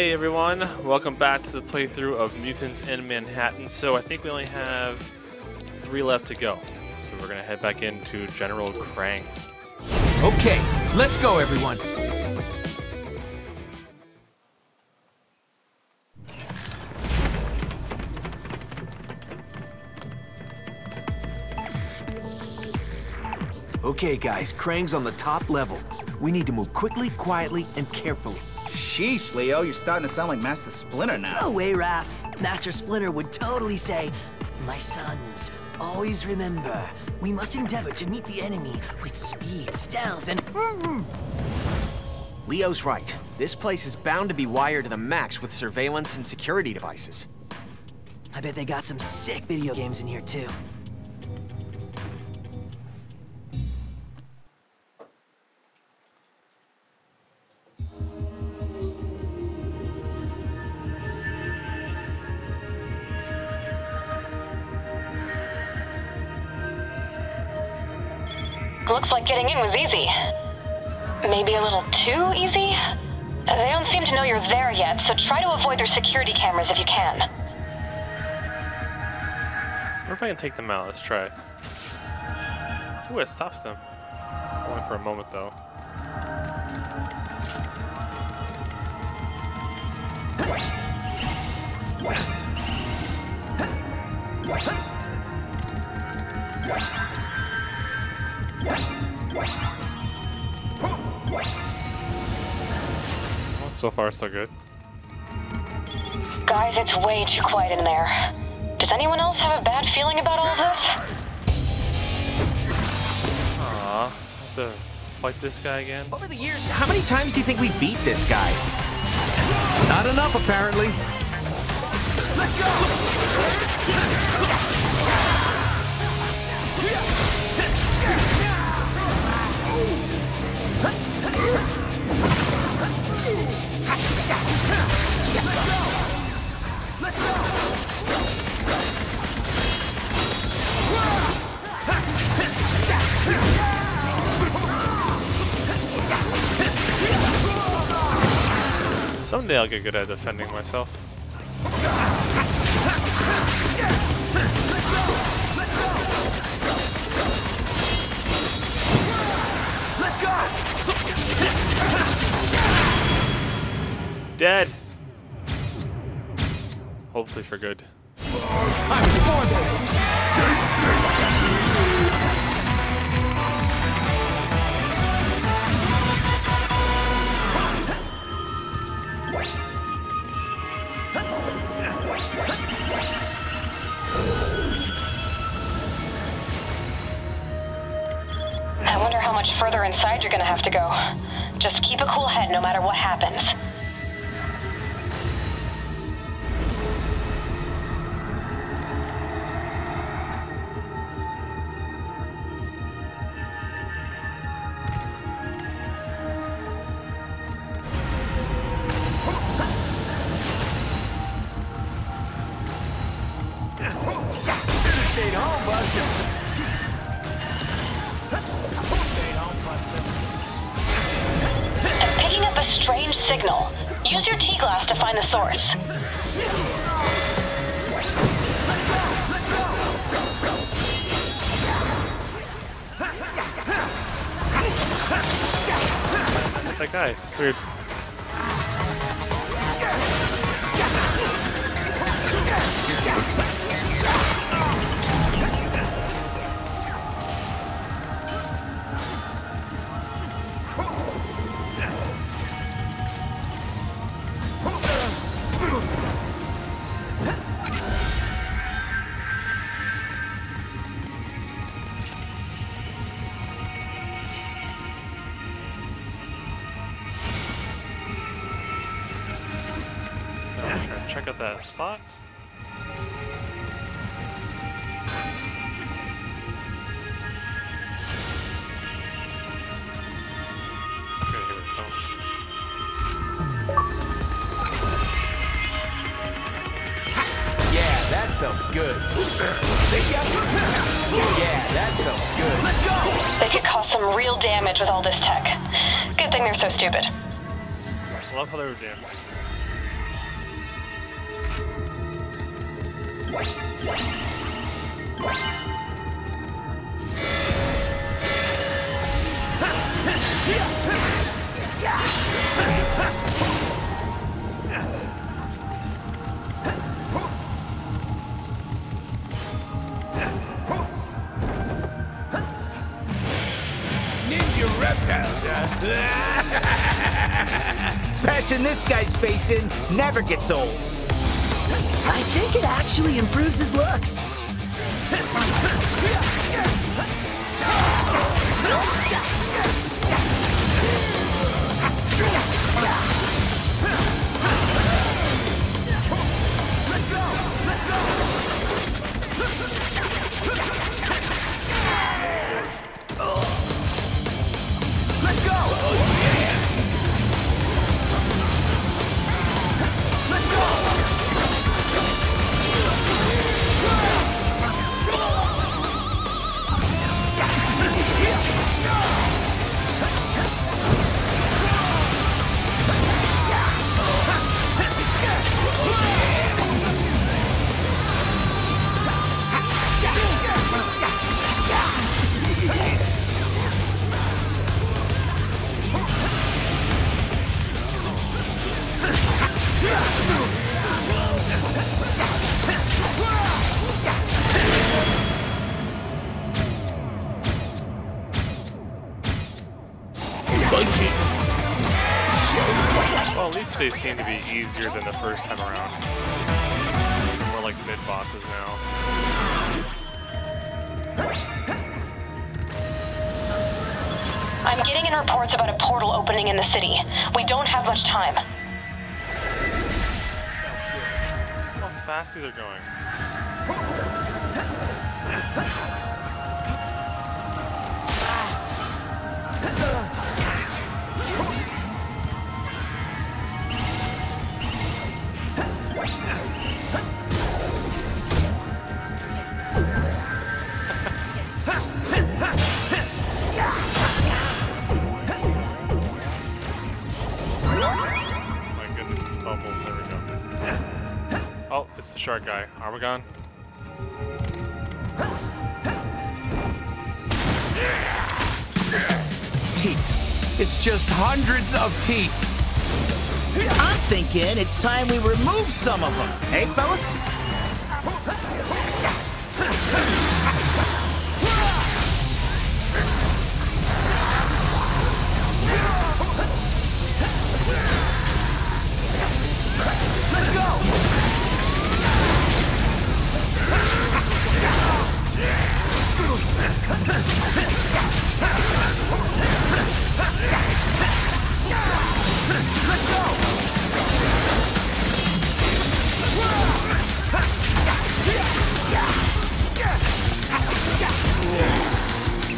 Hey everyone, welcome back to the playthrough of Mutants in Manhattan. So I think we only have 3 left to go. So we're gonna head back into General Krang. Okay, let's go everyone. Okay guys, Krang's on the top level. We need to move quickly, quietly, and carefully. Sheesh, Leo, you're starting to sound like Master Splinter now. No way, Raph. Master Splinter would totally say, "My sons, always remember, we must endeavor to meet the enemy with speed, stealth, and..." Leo's right. This place is bound to be wired to the max with surveillance and security devices. I bet they got some sick video games in here, too. Looks like getting in was easy. Maybe a little too easy? They don't seem to know you're there yet, so try to avoid their security cameras if you can. I wonder if I can take them out. Let's try. Ooh, it stops them. Only for a moment, though. So far, so good. Guys, it's way too quiet in there. Does anyone else have a bad feeling about all of this? Aww, have to fight this guy again? Over the years, how many times do you think we beat this guy? Not enough, apparently. Let's go! Someday I'll get good at defending myself. Dead. Hopefully for good. I was born for this. I wonder how much further inside you're gonna have to go. Just keep a cool head no matter what happens. Source. That guy. Weird. Check out that spot. Okay, here we go. Yeah, that felt good. Yeah, that felt good. Let's go! They could cause some real damage with all this tech. Good thing they're so stupid. I love how they were dancing. Passion this guy's facing never gets old. I think it actually improves his looks. They seem to be easier than the first time around. More like mid bosses now. I'm getting in reports about a portal opening in the city. We don't have much time. Look how fast these are going. It's the shark guy, Armagon. Teeth. It's just hundreds of teeth. I'm thinking it's time we remove some of them. Hey, fellas?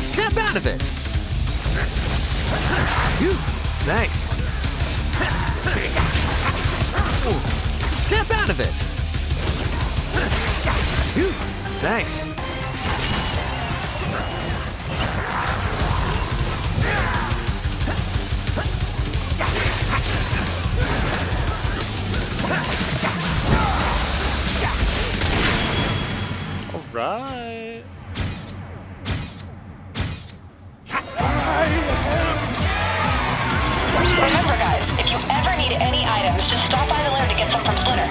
Snap out of it. Phew, thanks. Ooh, snap out of it. Phew, thanks. Right. Remember, guys, if you ever need any items, just stop by the loom to get some from Splinter.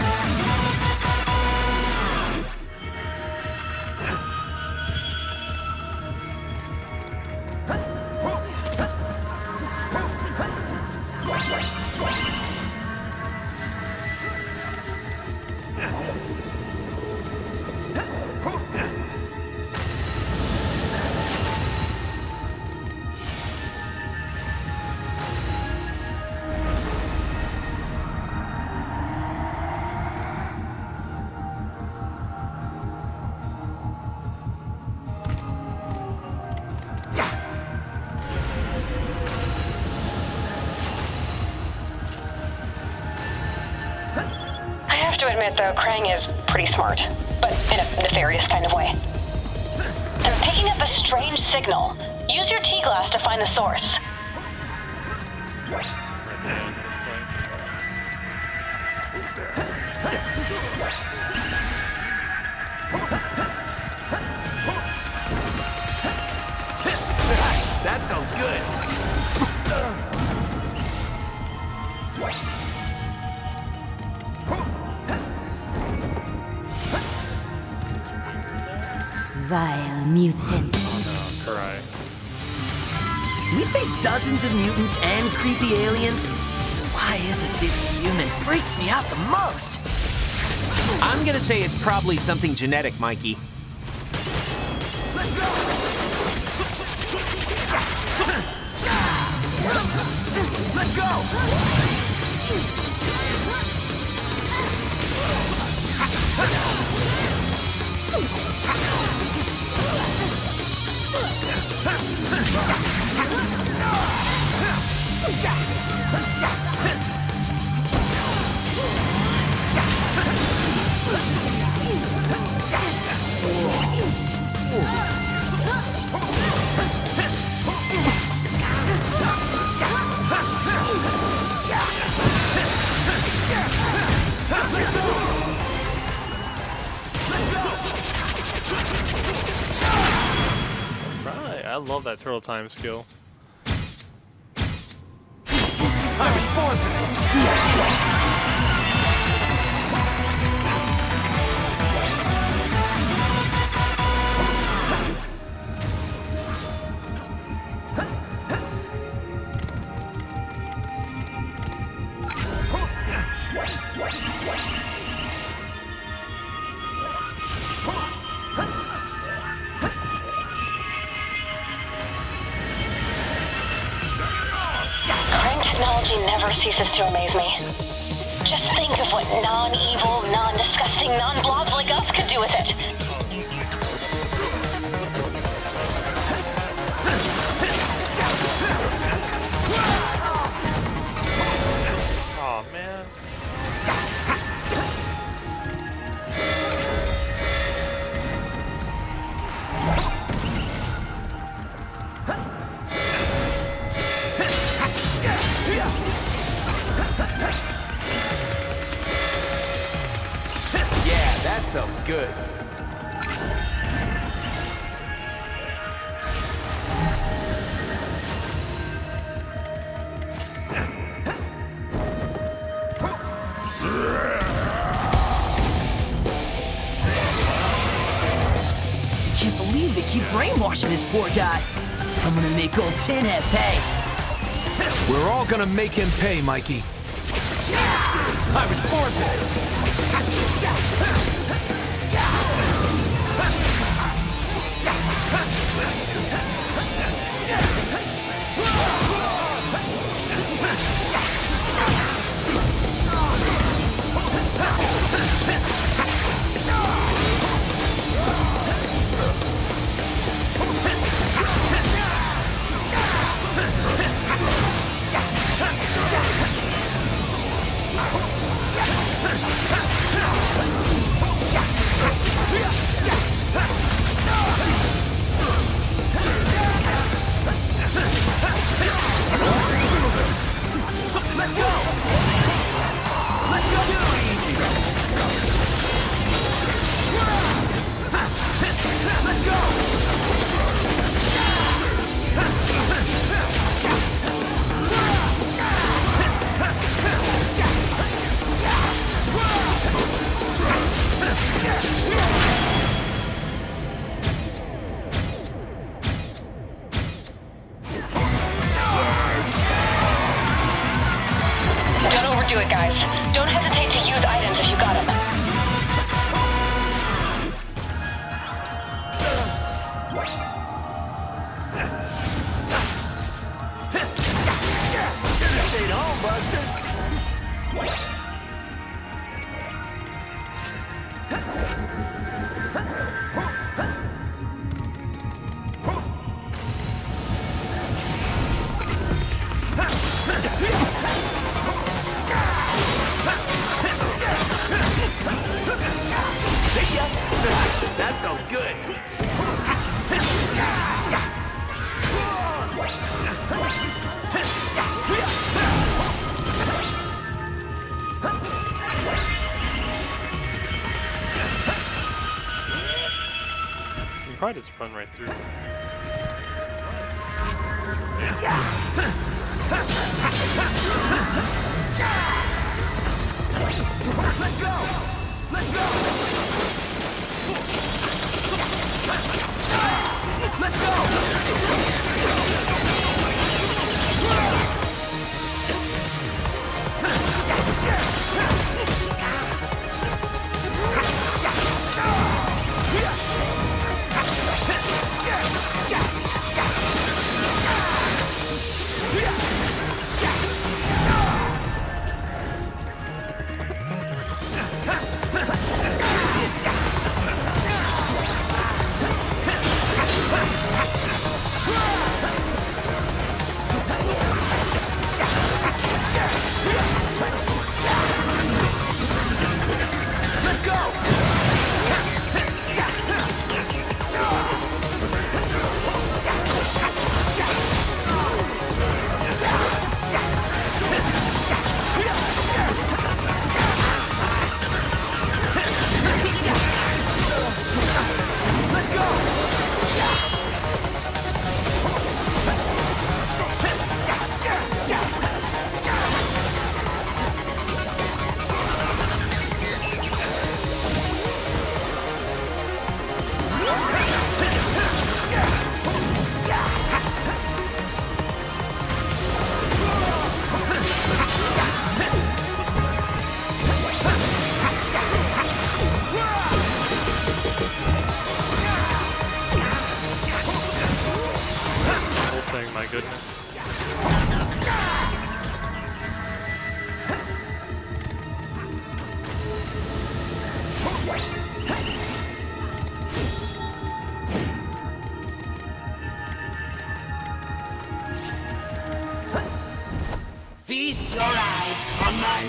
Though Krang is pretty smart, but in a nefarious kind of way. I'm picking up a strange signal. Use your tea glass to find the source. Right there, looks like. Who's there? That felt good. Vile mutants. Oh no, cry. We face dozens of mutants and creepy aliens. So why is it this human freaks me out the most? I'm gonna say it's probably something genetic, Mikey. Let's go! Let's go! I love that turtle time skill. I was born for this. Ceases to amaze me. Just think of what non-evil, non-disgusting, non-blobs like us could do with it. Oh man. Good. I can't believe they keep brainwashing this poor guy. I'm gonna make old Tinhead pay. We're all gonna make him pay, Mikey. I was born for this. probably just run right through. Let's go! Let's go! Let's go!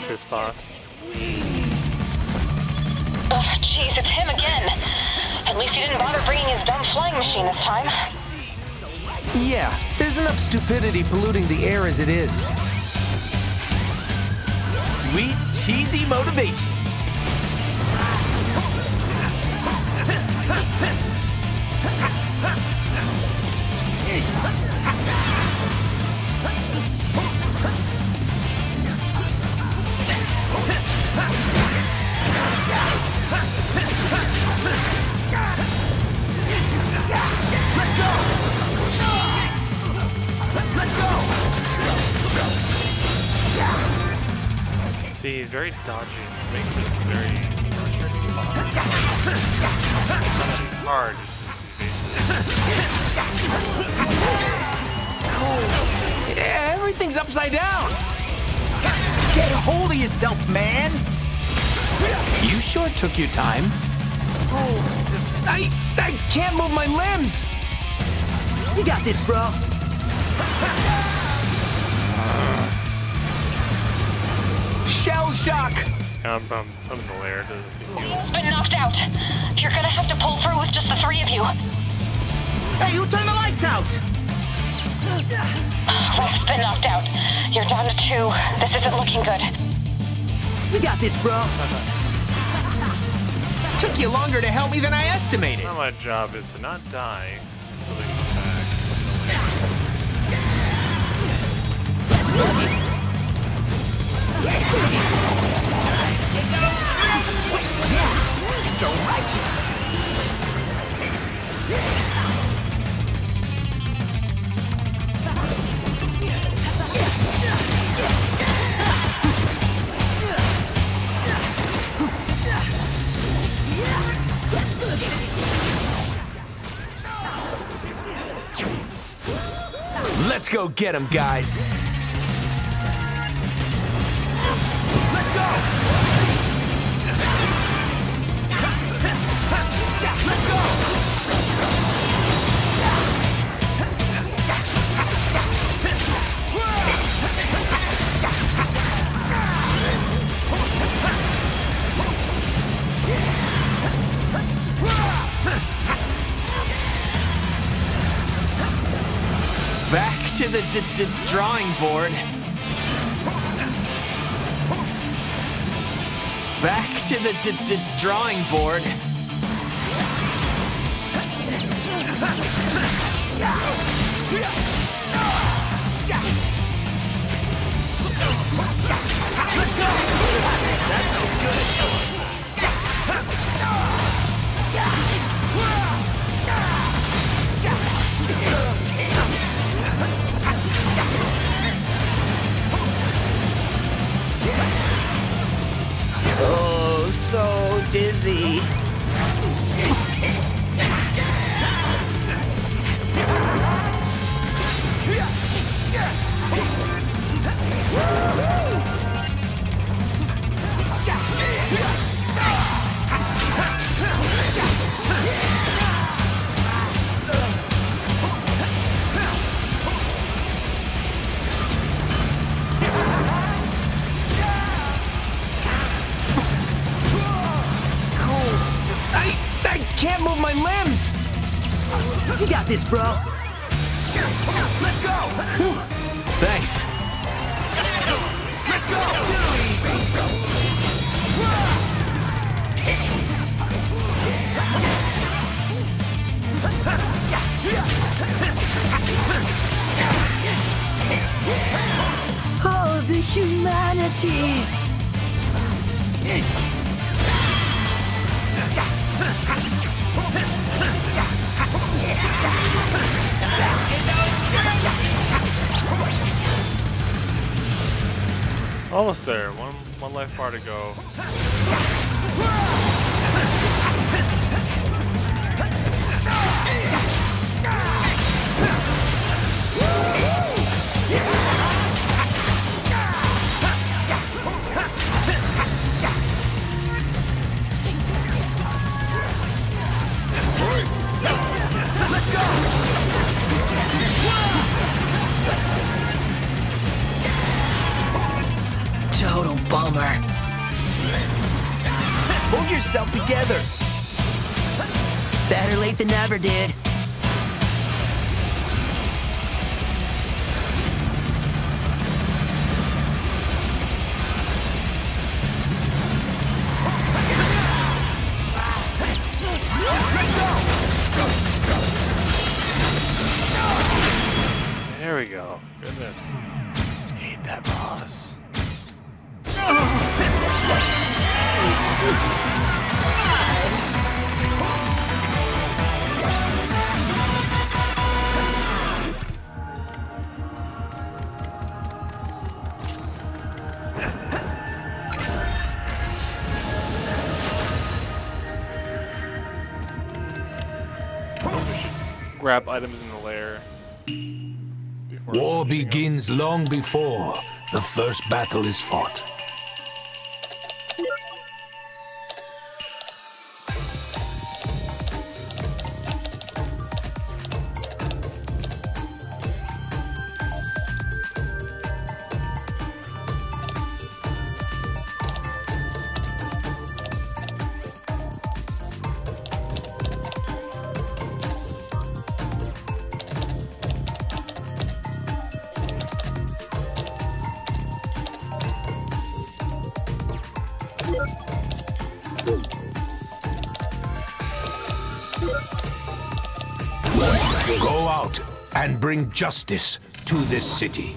This boss. Oh, jeez, it's him again. At least he didn't bother bringing his dumb flying machine this time. Yeah, there's enough stupidity polluting the air as it is. Sweet, cheesy motivation. See, he's very dodgy. It makes it very frustrating to bother. He's hard. It's just evasive. Everything's upside down. Get a hold of yourself, man. You sure took your time. I can't move my limbs. You got this, bro. Shell shock! I'm in the lair. You've been knocked out. You're gonna have to pull through with just the three of you. Hey, who turned the lights out? Raf's been knocked out. You're down to two. This isn't looking good. You got this, bro. Took you longer to help me than I estimated. Well, my job is to not die until they come back from the lair. So righteous. Let's go get him, guys. Back to the drawing board. Back to the drawing board. Oh, so dizzy. Can't move my limbs! You got this, bro! Let's go! Whew. Thanks! Let's go! Oh, the humanity! Almost there. One life bar to go. Let's go! Total bummer. Pull yourself together. Better late than never, dude. There we go. Goodness. Hate that boss. Grab items in the lair. War begins long before the first battle is fought. Go out and bring justice to this city.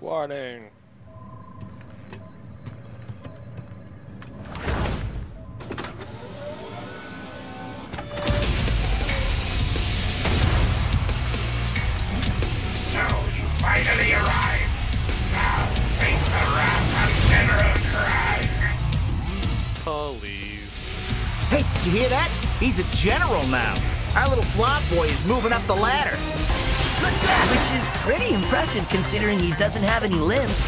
Warning. So, you finally arrived. Now, face the wrath of General Krang. Police. Hey, did you hear that? He's a general now. Our little blob boy is moving up the ladder. Look at that! Which is pretty impressive considering he doesn't have any limbs.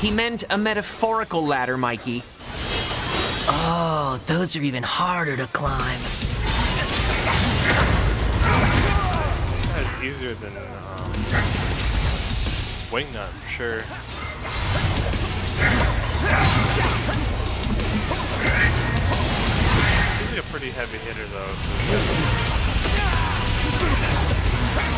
He meant a metaphorical ladder, Mikey. Oh, those are even harder to climb. That is easier than Wingnut, for sure. Seems like a pretty heavy hitter, though. So.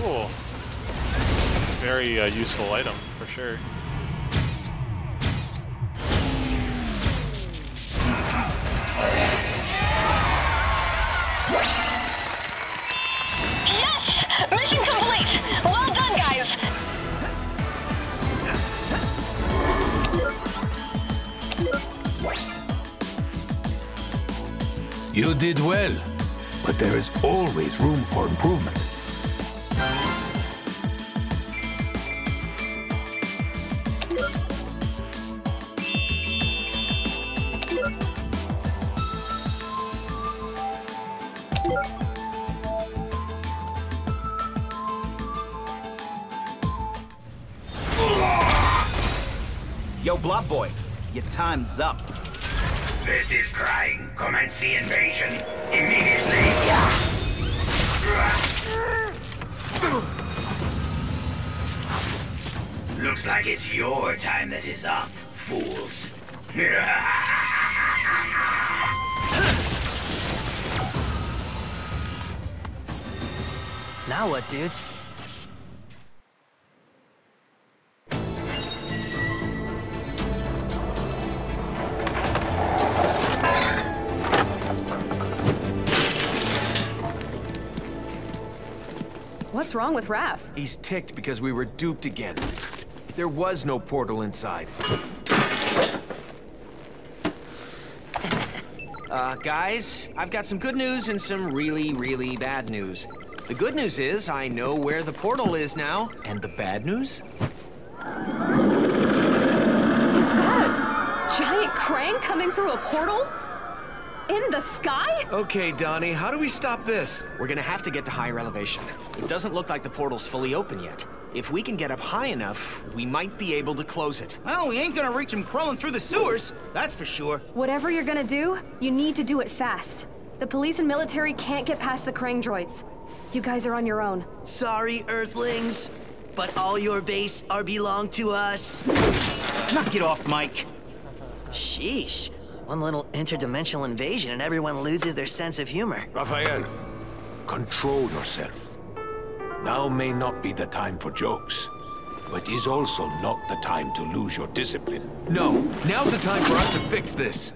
Cool. Very useful item, for sure. You did well, but there is always room for improvement. Yo, Blob Boy, your time's up. This is Krang. Commence the invasion immediately. Looks like it's your time that is up, fools. Now what, dudes? What's wrong with Raph? He's ticked because we were duped again. There was no portal inside. Guys, I've got some good news and some really, really bad news. The good news is I know where the portal is now. And the bad news? Is that a giant Krang coming through a portal? In the sky? Okay, Donnie, how do we stop this? We're gonna have to get to higher elevation. It doesn't look like the portal's fully open yet. If we can get up high enough, we might be able to close it. Well, we ain't gonna reach him crawling through the sewers, that's for sure. Whatever you're gonna do, you need to do it fast. The police and military can't get past the Krang droids. You guys are on your own. Sorry, Earthlings, but all your base belong to us. Knock it off, Mike. Sheesh. One little interdimensional invasion and everyone loses their sense of humor. Raphael, control yourself. Now may not be the time for jokes, but is also not the time to lose your discipline. No, now's the time for us to fix this.